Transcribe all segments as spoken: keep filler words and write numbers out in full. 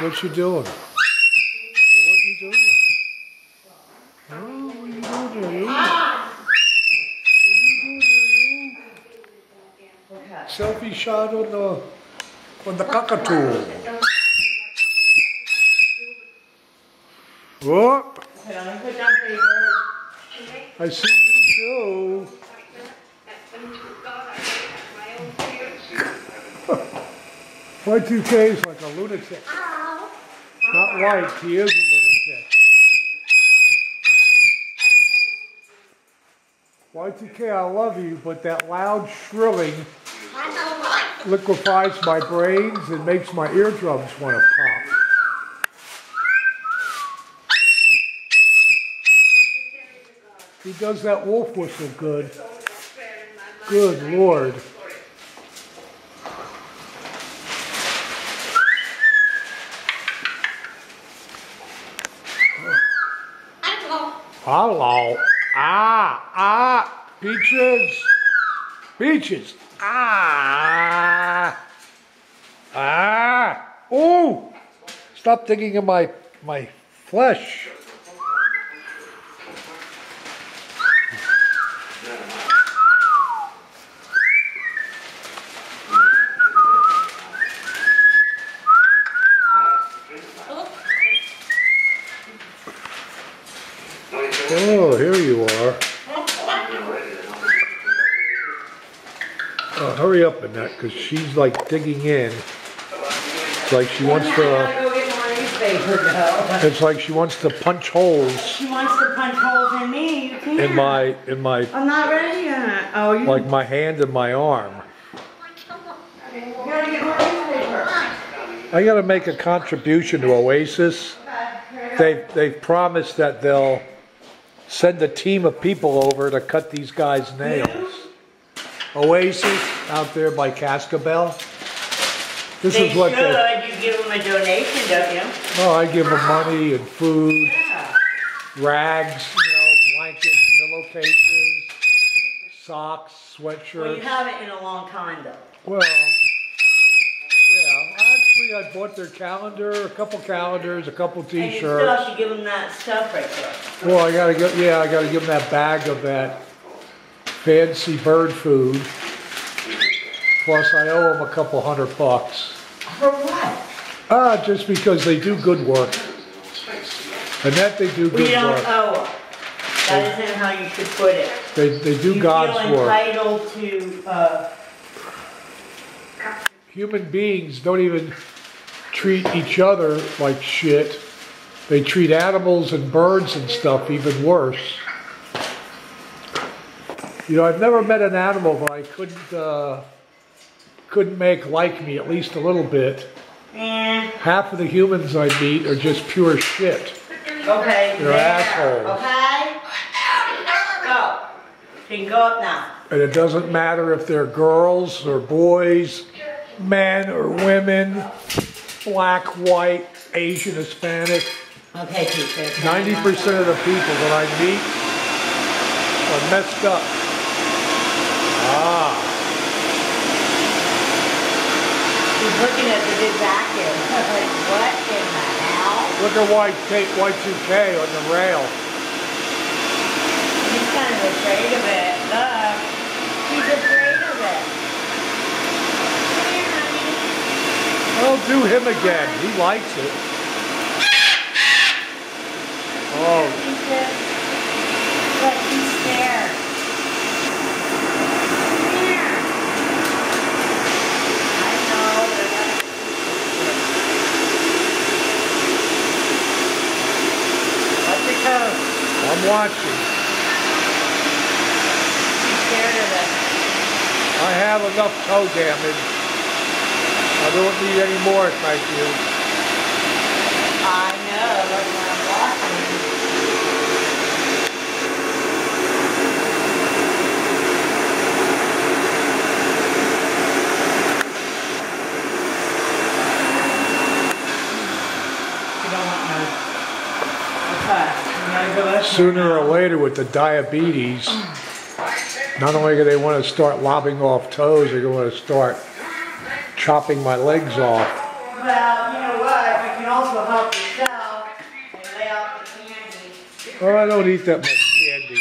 What you doing? What you doing? Oh, what are you doing to you? What are you doing to you? Okay. Selfie shot on the, on the cockatoo. Oh. I see you too. Y two K is like a lunatic. Ow. Not like, he is a lunatic. Y two K, I love you, but that loud shrilling liquefies my brains and makes my eardrums want to pop. He does that wolf whistle good. Good Lord. Hello. Ah, ah, peaches. Peaches. Ah. Ah. Oh. Stop digging in my my flesh. Oh, here you are. Oh, hurry up in that, because she's like digging in. It's like she wants to... It's like she wants to punch holes. She wants to punch holes in me. You can't. In my... In my I'm not ready yet. Oh, you... Like my hand and my arm. You gotta get more newspaper. I gotta make a contribution to Oasis. They've, they've promised that they'll... Send a team of people over to cut these guys' nails. Oasis out there by Cascabel. This they is what should. They, you give them a donation, don't you? Oh, I give them money and food, yeah. Rags, you know, blankets, pillowcases, socks, sweatshirts. Well, you haven't in a long time, though. Well, yeah. Actually, I bought their calendar, a couple calendars, a couple T-shirts. And you still have to give them that stuff right there. Well, I gotta get, yeah, I gotta give them that bag of that fancy bird food. Plus, I owe them a couple hundred bucks. For what? Ah, just because they do good work. And that they do good work. We don't work. owe them. That they, isn't how you should put it. They, they do you God's work. You feel entitled to, uh... Human beings don't even treat each other like shit. They treat animals and birds and stuff even worse. You know, I've never met an animal that I couldn't uh, couldn't make like me, at least a little bit. Mm. Half of the humans I meet are just pure shit. Okay. They're assholes. Okay. Go. You can go up now. And it doesn't matter if they're girls or boys. Men or women, black, white, Asian, Hispanic. Okay, teacher. ninety percent of the people that I meet are messed up. Ah. He's looking at the big vacuum. Like, what in the hell? Look at Y two K on the rail. He's kind of afraid of it. Look. He's afraid of it. I'll do him again. He likes it. Oh. But he's there. I know. I'm watching. He's scared of it. I have enough toe damage. I don't need any more, thank you. I know, but I'm watching. You don't want no. Okay, you gotta go. Sooner or later, with the diabetes, not only do they want to start lobbing off toes, they're going to start chopping my legs off. Well, you know what? We can all also help yourself and lay out the candy. Well, I don't eat that much candy.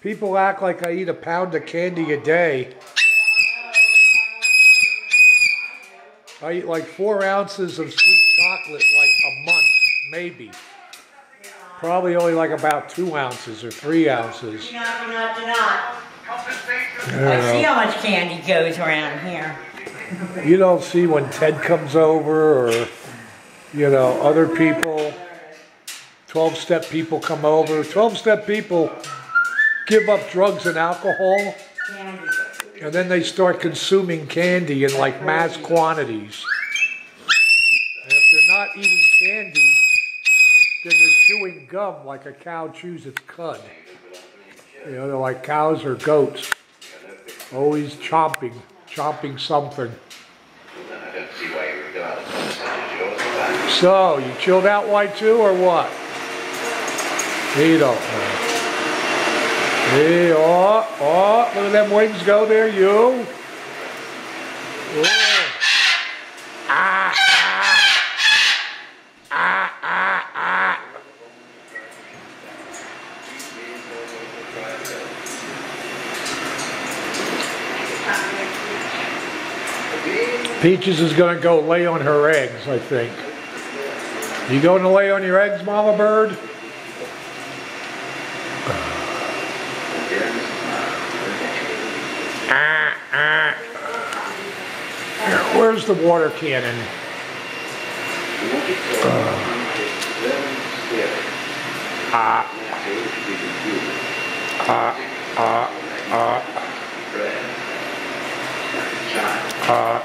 People act like I eat a pound of candy a day. I eat like four ounces of sweet chocolate like a month, maybe. Probably only like about two ounces or three ounces. Not, not, not. I see how much candy goes around here. You don't see when Ted comes over or, you know, other people, twelve-step people come over. twelve-step people give up drugs and alcohol. Candy. And then they start consuming candy in like mass quantities. And if they're not eating candy, then they're chewing gum like a cow chews its cud. You know, they're like cows or goats. Always chomping, chomping something. So, you chilled out Y two or what? He don't know. Hey, oh, oh, look at them wings go there, you. Oh. Ah, ah, ah, ah, ah. Peaches is going to go lay on her eggs, I think. You going to lay on your eggs, Mama Bird? Where's the water cannon? Ah. Ah. Ah. Ah. Ah. Ah. Ah.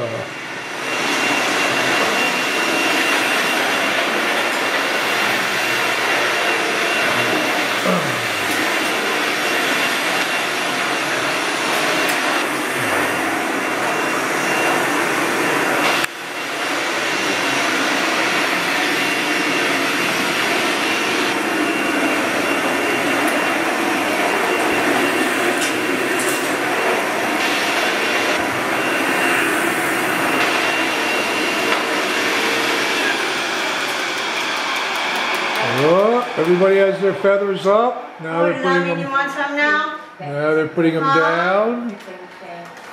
Everybody has their feathers up. Now they're putting them. You want some now? Now they're putting them down.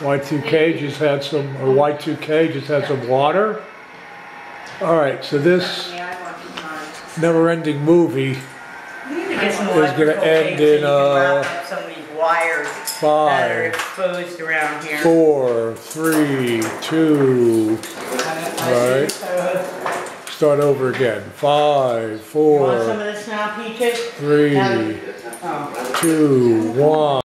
Y two K just had some, or Y two K just had some water. All right, so this never-ending movie is going to end in uh, five, four, three, two. All right. Start over again. Five, four, three, two, one.